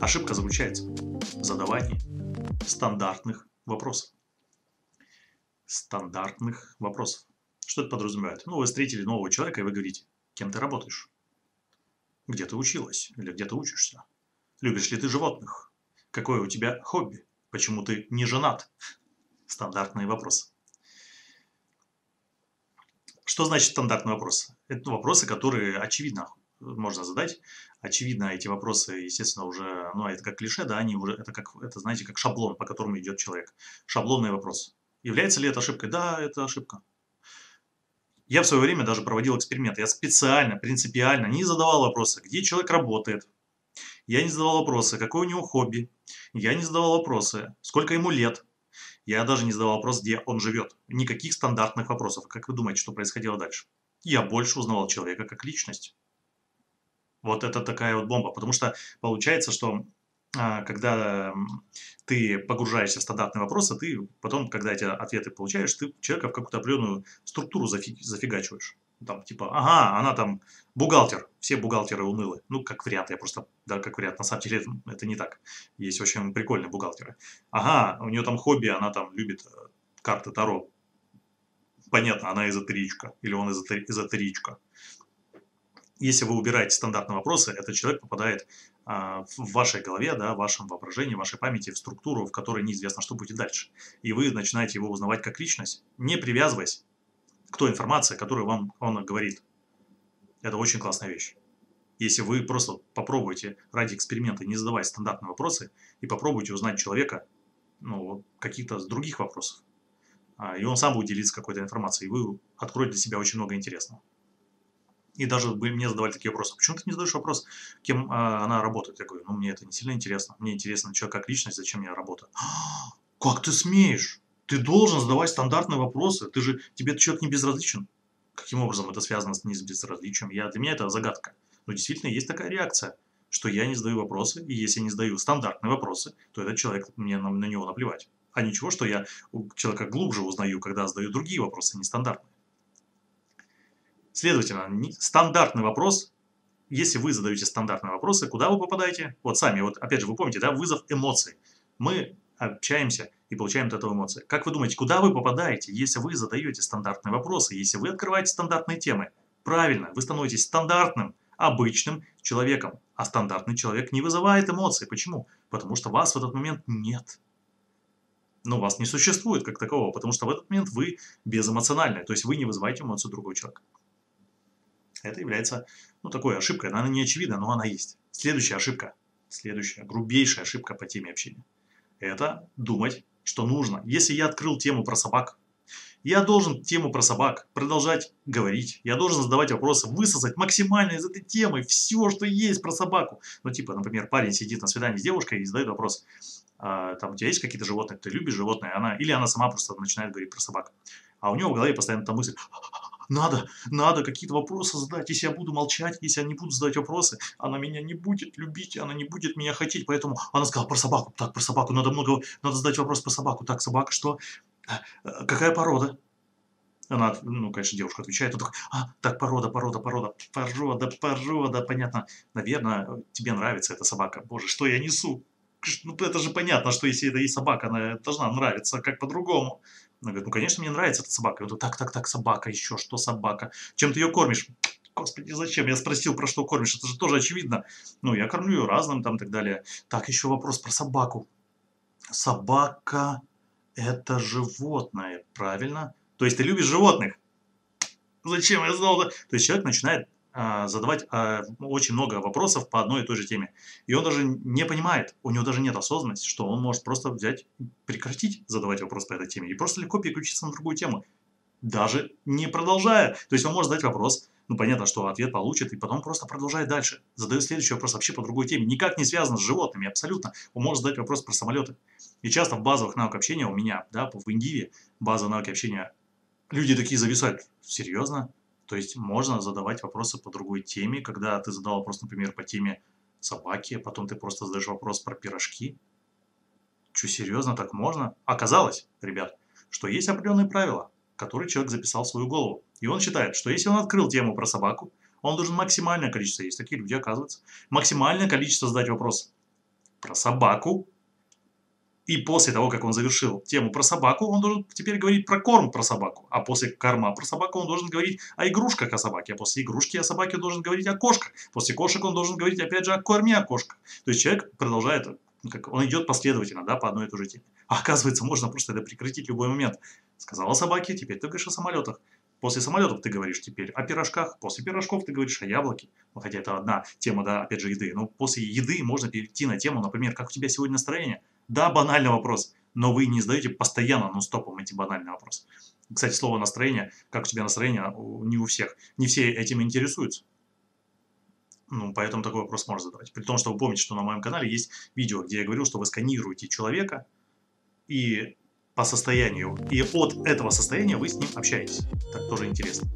Ошибка заключается в задавании стандартных вопросов. Стандартных вопросов. Что это подразумевает? Ну, вы встретили нового человека, и вы говорите, кем ты работаешь? Где ты училась? Или где ты учишься? Любишь ли ты животных? Какое у тебя хобби? Почему ты не женат? Стандартные вопросы. Что значит стандартный вопрос? Это вопросы, которые очевидно можно задать. Очевидно, эти вопросы, естественно, уже, ну, это как клише, да, они уже, это, знаете, как шаблон, по которому идет человек. Шаблонный вопрос. Является ли это ошибкой? Да, это ошибка. Я в свое время даже проводил эксперимент. Я специально, принципиально не задавал вопроса, где человек работает. Я не задавал вопросы, какое у него хобби. Я не задавал вопросы, сколько ему лет. Я даже не задавал вопрос, где он живет. Никаких стандартных вопросов. Как вы думаете, что происходило дальше? Я больше узнавал человека как личность. Вот это такая вот бомба. Потому что получается, что когда ты погружаешься в стандартные вопросы, ты потом, когда эти ответы получаешь, ты человека в какую-то определенную структуру зафигачиваешь. Там типа, ага, она там бухгалтер, все бухгалтеры унылы. Ну, как вариант, я просто, да, как вариант, на самом деле это не так. Есть очень прикольные бухгалтеры. Ага, у нее там хобби, она там любит карты Таро. Понятно, она эзотеричка, или он эзотеричка. Если вы убираете стандартные вопросы, этот человек попадает в вашей голове, да, в вашем воображении, в вашей памяти, в структуру, в которой неизвестно, что будет дальше. И вы начинаете его узнавать как личность, не привязываясь к той информации, которую вам он говорит. Это очень классная вещь. Если вы просто попробуете ради эксперимента не задавать стандартные вопросы и попробуйте узнать человека, ну, каких-то других вопросов, и он сам будет делиться какой-то информацией, и вы откроете для себя очень много интересного. И даже мне задавали такие вопросы. Почему ты не задаешь вопрос, кем она работает? Я говорю, ну, мне это не сильно интересно. Мне интересно человек как личность, зачем я работаю. Как ты смеешь? Ты должен задавать стандартные вопросы. Ты же, тебе этот человек не безразличен. Каким образом это связано с безразличием? Для меня это загадка. Но действительно есть такая реакция, что я не задаю вопросы. И если я не задаю стандартные вопросы, то этот человек, мне на него наплевать. А ничего, что я человека глубже узнаю, когда задаю другие вопросы, нестандартные. Следовательно, стандартный вопрос, если вы задаете стандартные вопросы, куда вы попадаете? Вот сами, вот опять же, вы помните, да, вызов эмоций. Мы общаемся и получаем от этого эмоции. Как вы думаете, куда вы попадаете, если вы задаете стандартные вопросы, если вы открываете стандартные темы? Правильно, вы становитесь стандартным, обычным человеком. А стандартный человек не вызывает эмоций. Почему? Потому что вас в этот момент нет. Но вас не существует как такового, потому что в этот момент вы безэмоциональны. То есть вы не вызываете эмоцию другого человека. Это является, ну, такой ошибкой. Она не очевидна, но она есть. Следующая ошибка. Следующая грубейшая ошибка по теме общения. Это думать, что нужно. Если я открыл тему про собак, я должен тему про собак продолжать говорить. Я должен задавать вопросы, высосать максимально из этой темы все, что есть про собаку. Ну, типа, например, парень сидит на свидании с девушкой и задает вопрос. Там, у тебя есть какие-то животные? Ты любишь животные? Или она сама просто начинает говорить про собак. А у него в голове постоянно там мысль... Надо какие-то вопросы задать. Если я буду молчать, если я не буду задать вопросы, она меня не будет любить, она не будет меня хотеть. Поэтому она сказала про собаку. Так, про собаку. Надо задать вопрос про собаку. Так, собака что? Какая порода? Она, ну, конечно, девушка отвечает. Он такой, так, порода. Понятно. Наверное, тебе нравится эта собака. Боже, что я несу? Ну, это же понятно, что если это и собака, она должна нравиться, как по-другому. Она говорит, ну, конечно, мне нравится эта собака. И он говорит, так, собака, еще что собака? Чем ты ее кормишь? Господи, зачем? Я спросил, про что кормишь, это же тоже очевидно. Ну, я кормлю ее разным, там, и так далее. Так, еще вопрос про собаку. Собака – это животное, правильно? То есть ты любишь животных? Зачем я знал? То есть человек начинает задавать очень много вопросов по одной и той же теме. И он даже не понимает, у него даже нет осознанности, что он может просто взять, прекратить задавать вопрос по этой теме и просто легко переключиться на другую тему, даже не продолжая. То есть он может задать вопрос, ну понятно, что ответ получит, и потом просто продолжает дальше. Задает следующий вопрос вообще по другой теме, никак не связан с животными, абсолютно. Он может задать вопрос про самолеты. И часто в базовых навыках общения у меня, да, в Индиве, базовые навыки общения, люди такие зависают. Серьезно? То есть можно задавать вопросы по другой теме, когда ты задал вопрос, например, по теме собаки, а потом ты просто задаешь вопрос про пирожки. Чё, серьезно, так можно? Оказалось, ребят, что есть определенные правила, которые человек записал в свою голову. И он считает, что если он открыл тему про собаку, Он должен максимальное количество, есть такие люди, оказывается, максимальное количество задать вопрос про собаку. И после того, как он завершил тему про собаку, он должен теперь говорить про корм про собаку. А после корма про собаку он должен говорить о игрушках о собаке. А после игрушки о собаке он должен говорить о кошках. После кошек он должен говорить, опять же, о корме о кошках. То есть человек продолжает, он идет последовательно, да, по одной и той же теме. А оказывается, можно просто это прекратить в любой момент. Сказал о собаке, теперь ты говоришь о самолетах. После самолетов ты говоришь теперь о пирожках, после пирожков ты говоришь о яблоке. Ну, хотя это одна тема, да, опять же, еды. Но после еды можно перейти на тему, например, как у тебя сегодня настроение? Да, банальный вопрос, но вы не задаете постоянно, нон-стопом эти банальные вопросы. Кстати, слово настроение, как у тебя настроение, не у всех. Не все этим интересуются. Ну, поэтому такой вопрос можно задавать. При том, что вы помните, что на моем канале есть видео, где я говорю, что вы сканируете человека и... по состоянию. И от этого состояния вы с ним общаетесь. Так тоже интересно.